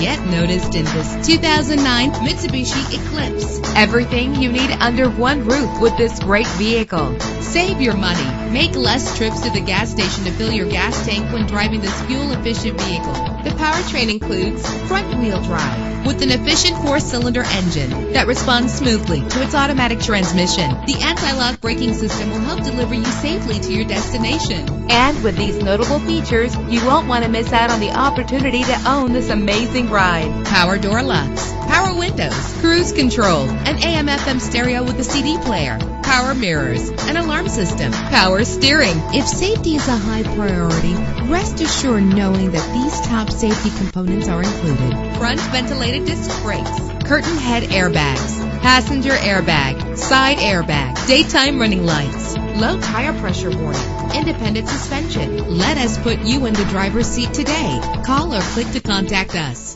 get noticed in this 2009 Mitsubishi Eclipse. Everything you need under one roof with this great vehicle. Save your money. Make less trips to the gas station to fill your gas tank when driving this fuel-efficient vehicle. The powertrain includes front-wheel drive with an efficient 4-cylinder engine that responds smoothly to its automatic transmission. The anti-lock braking system will help deliver you safely to your destination. And with these notable features, you won't want to miss out on the opportunity to own this amazing ride. Power door locks, power windows, cruise control, an AM/FM stereo with a CD player, power mirrors, an alarm system, power steering. If safety is a high priority, rest assured knowing that these top safety components are included: front ventilated disc brakes, curtain head airbags, passenger airbag, side airbag, daytime running lights, low tire pressure warning, independent suspension. Let us put you in the driver's seat today. Call or click to contact us.